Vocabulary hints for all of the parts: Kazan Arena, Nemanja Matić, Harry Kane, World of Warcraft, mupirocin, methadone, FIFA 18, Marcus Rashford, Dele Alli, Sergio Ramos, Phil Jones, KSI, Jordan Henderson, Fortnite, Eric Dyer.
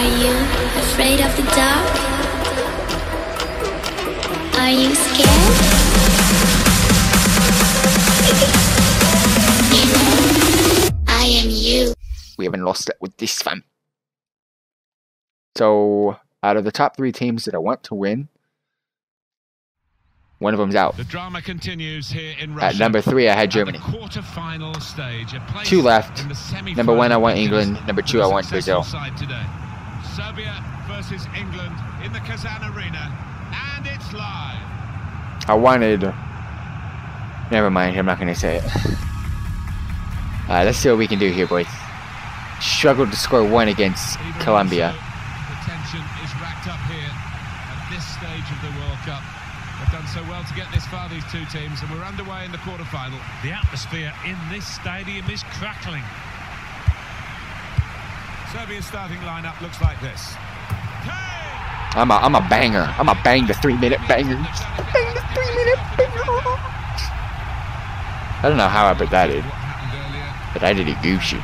Are you afraid of the dark? Are you scared? We haven't lost it with this one. So, out of the top three teams that I want to win, one of them's out. The drama continues here in Russia. At number 3, I had Germany. Quarterfinal stage, 2 left. Number 1, I want England. Number 2, I want Brazil. Serbia versus England in the Kazan Arena, and it's live. I wanted. Never mind. I'm not going to say it. All right, let's see what we can do here, boys. Struggled to score one against Colombia. The tension is racked up here at this stage of the World Cup. They've done so well to get this far, these two teams, and we're underway in the quarterfinal. The atmosphere in this stadium is crackling. Serbia's starting lineup looks like this. I'm a banger. I'm a bang the 3-minute banger. Bang the 3-minute banger. I don't know how I put that in, but I did it goofy.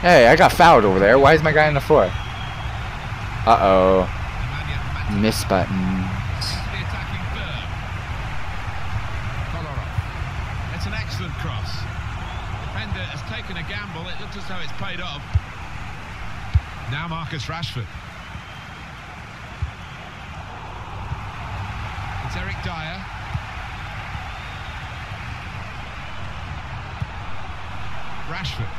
Hey, I got fouled over there. Why is my guy on the floor? Uh-oh. Miss button. That's an excellent cross. Defender has taken a gamble. It looks as though it's paid off. Now Marcus Rashford. It's Eric Dyer. Rashford.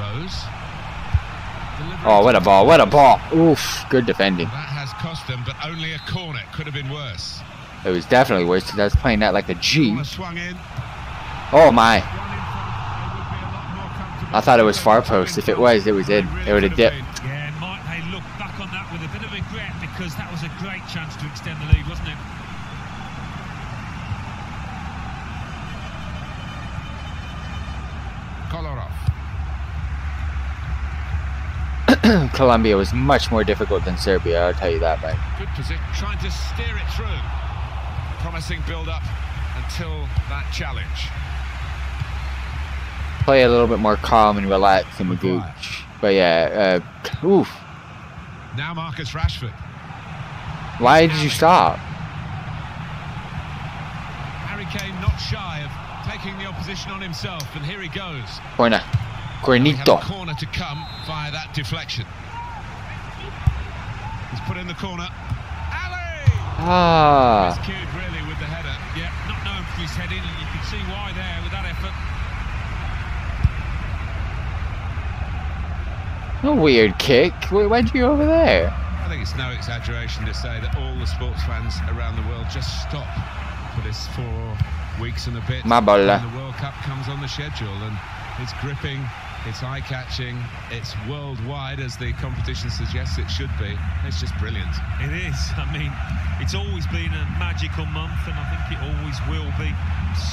Rose. Oh, what a ball, what a ball. Oof, good defending. That has cost them, but only a corner. Could have been worse. It was definitely worse because I was playing that like a G. Oh my. I thought it was far post. If it was, it was in. It would have dipped. Yeah, Mike, they look back on that with a bit of regret because that was a great chance to extend the lead, wasn't it? Colombia was much more difficult than Serbia, I'll tell you that, mate. Good position, trying to steer it through. Promising build-up until that challenge. Play a little bit more calm and relaxed and gooch. But yeah, oof. Now Marcus Rashford. Why did you stop? Harry Kane not shy of taking the opposition on himself, and here he goes. Corner. Cornito. Corner to come via that deflection. He's put in the corner. Alley! Ah. Rescued really with the header. Yeah, not known for his heading, and you can see why there with that effort. A weird kick. Why'd you go over there? I think it's no exaggeration to say that all the sports fans around the world just stop for this 4 weeks and a bit. My bola. The World Cup comes on the schedule, and it's gripping. It's eye-catching, it's worldwide, as the competition suggests it should be. It's just brilliant. It is. I mean, it's always been a magical month, and I think it always will be.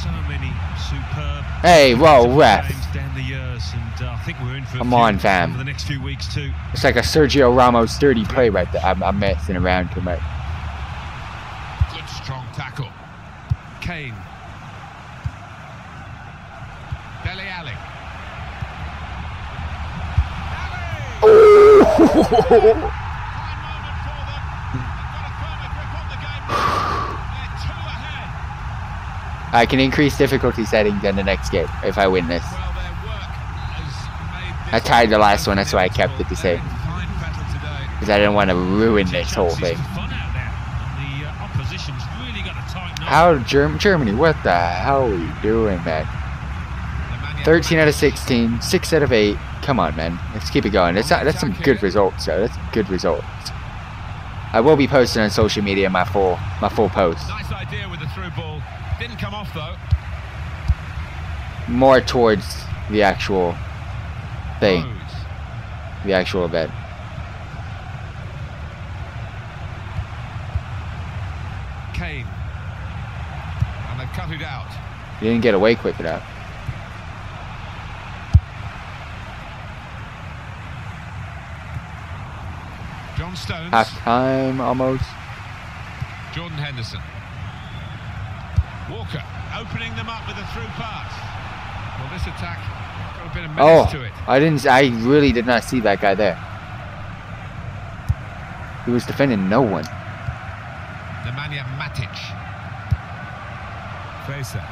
So many superb... Hey, whoa, ref. Down the years, and, I think we're in for Come on, fam. For the next few weeks, too. It's like a Sergio Ramos 30 play right there. I'm messing around too much. Good, strong tackle. Kane. Dele Alli. I can increase difficulty settings in the next game if I win this. I tied the last one, that's why I kept it the same. Because I didn't want to ruin this whole thing. How Germany? What the hell are you doing, man? 13 out of 16, 6 out of 8. Come on, man. Let's keep it going. That's some good results, though. That's good results. I will be posting on social media my full post. Nice idea with the through ball. Didn't come off though. More towards the actual thing, the actual event. Kane, and they've cut it out. You didn't get away quick enough. Stones. Half time almost. Jordan Henderson. Walker opening them up with a through pass. Well, this attack got a bit of menace to it. I really did not see that guy there. He was defending no one. Nemanja Matić. Facer.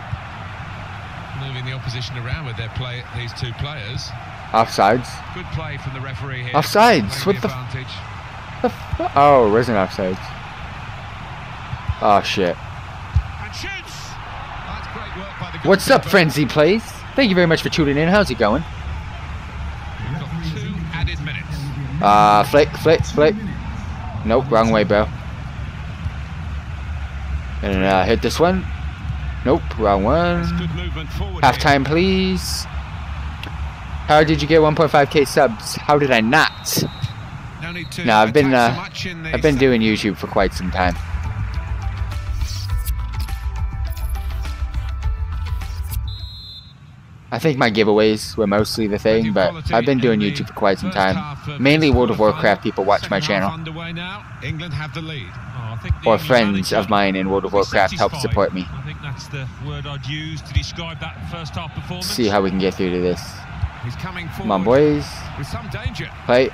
Moving the opposition around with their play, these two players. Offsides. Good play from the referee here. Offsides. What the f... Oh, resin offsides. Oh, shit. What's up, Frenzy Plays? Thank you very much for tuning in. How's it going? We've got 2 added minutes. Flick. Nope, wrong way, bro. And hit this one. Nope, wrong one. Halftime, please. How did you get 1.5k subs? How did I not? No, I've been doing YouTube for quite some time. I think my giveaways were mostly the thing, but I've been doing YouTube for quite some time. Mainly World of Warcraft people watch my channel. Or friends of mine in World of Warcraft help support me. See how we can get through to this. Come on, boys. Play.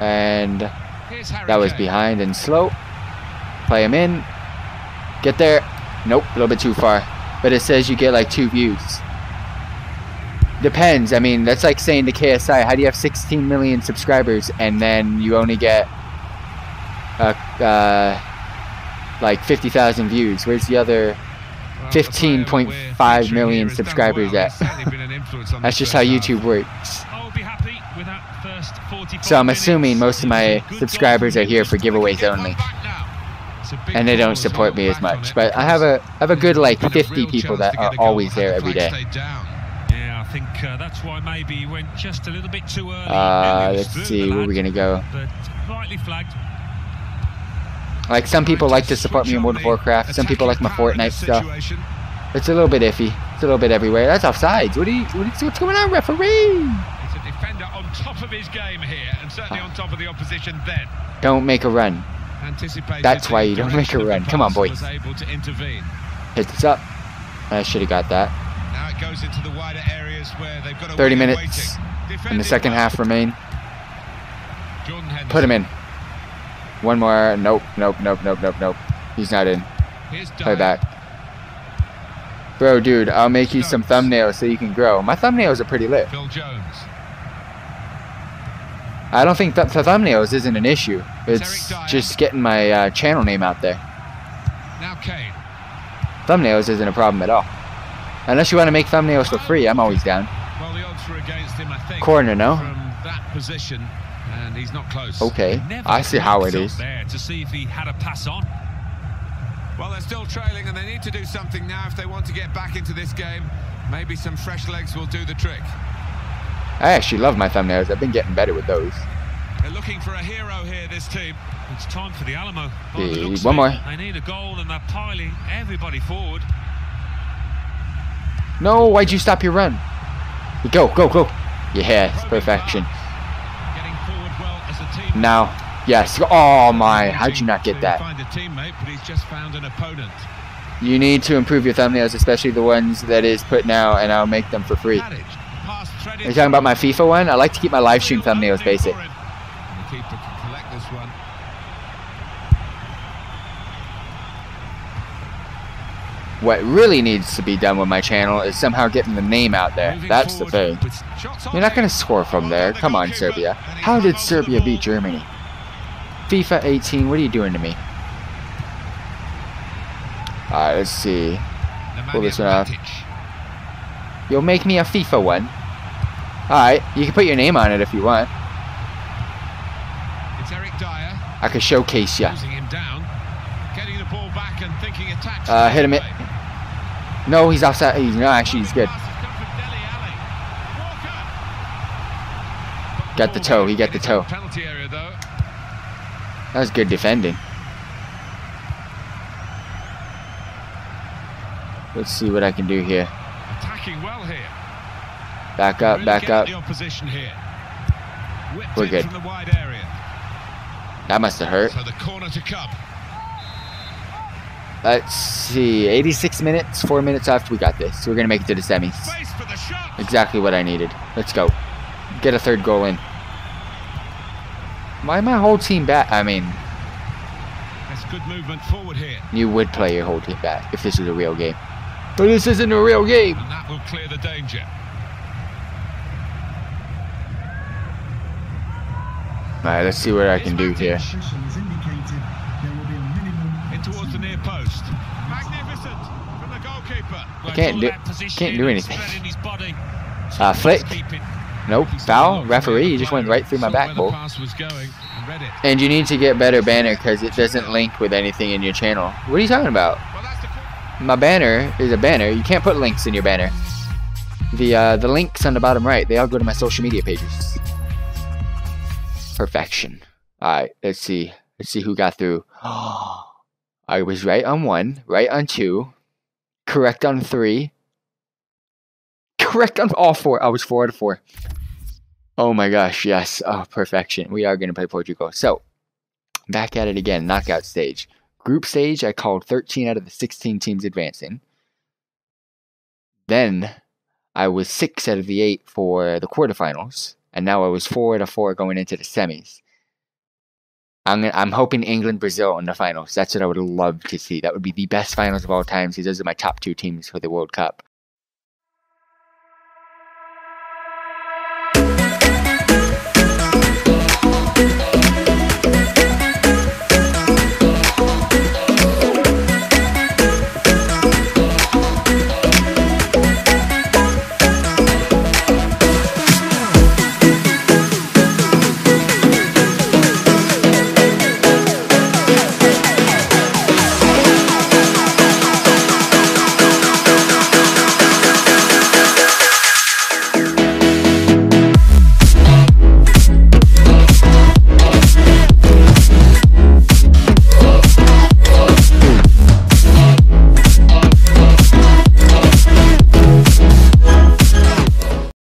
And that was behind and slow. Play him in. Get there. Nope, a little bit too far. But it says you get like 2 views. Depends. I mean, that's like saying to KSI, how do you have 16 million subscribers and then you only get like 50,000 views? Where's the other 15.5 million subscribers at? That's just how YouTube works. So I'm assuming most of my subscribers are here for giveaways only. And they don't support me as much, but I have a good like 50 people that are always there every day. Yeah, I think that's why maybe he went just a little bit too early. Let's see where we're gonna go. Like some people like to support me in World of Warcraft. Some people like my Fortnite stuff. It's a little bit iffy. It's a little bit everywhere. That's offsides. What's going on, referee? It's a defender on top of his game here, and certainly on top of the opposition. Then don't make a run. That's why you don't make a run. Come on, boys. Hit this up. I should have got that. 30 minutes and the second half remain. Put him in. One more. Nope. He's not in. Play back. Bro, dude, I'll make you some thumbnails so you can grow. My thumbnails are pretty lit. Phil Jones. I don't think that the thumbnails isn't an issue. It's just getting my channel name out there. Now Kane. Thumbnails isn't a problem at all. Unless you want to make thumbnails for free, I'm always down. Well, the odds were against him, I think. Corner, no? From that position, and he's not close. Okay, I see how it is. There to see if he had a pass on. Well, they're still trailing, and they need to do something now if they want to get back into this game. Maybe some fresh legs will do the trick. I actually love my thumbnails. I've been getting better with those. They're looking for a hero here, this team. It's time for the Alamo. One more. They need a goal and they're piling everybody forward. No, why'd you stop your run? Go. Yes, perfection. Getting forward well as a team. Now, yes. Oh my, how'd you not get that? Find a teammate, but he's just found an opponent. You need to improve your thumbnails, especially the ones that is put now, and I'll make them for free. Are you talking about my FIFA one? I like to keep my live stream thumbnails basic. What really needs to be done with my channel is somehow getting the name out there. That's the thing. You're not going to score from there. Come on, Serbia. How did Serbia beat Germany? FIFA 18, what are you doing to me? Alright, let's see. Pull this one off. You'll make me a FIFA one. Alright, you can put your name on it if you want. It's Eric Dyer. I could showcase you. Hit him. No, he's offside. No, actually, he's good. Got the toe. He got the toe. That was good defending. Let's see what I can do here. Attacking well here. Back up. We're good. That must have hurt. Let's see, 86 minutes, 4 minutes after we got this. So we're going to make it to the semis. Exactly what I needed. Let's go. Get a third goal in. Why my whole team back? I mean, that's good movement forward here. You would play your whole team back if this is a real game. But this isn't a real game. And that will clear the danger. Alright, let's see what I can do here. Towards the near post. Magnificent from the goalkeeper. I can't do anything. Flick. Nope. Foul. Referee. He just went right through my back ball. And you need to get better banner because it doesn't link with anything in your channel. What are you talking about? My banner is a banner. You can't put links in your banner. The links on the bottom right, they all go to my social media pages. Perfection. Alright, let's see. Let's see who got through. Oh. I was right on 1, right on 2, correct on 3, correct on all 4. I was 4 out of 4. Oh my gosh, yes. Oh, perfection. We are going to play Portugal. So, back at it again, knockout stage. Group stage, I called 13 out of the 16 teams advancing. Then, I was 6 out of the 8 for the quarterfinals, and now I was 4 out of 4 going into the semis. I'm hoping England, Brazil in the finals. That's what I would love to see. That would be the best finals of all time. Those are my top 2 teams for the World Cup.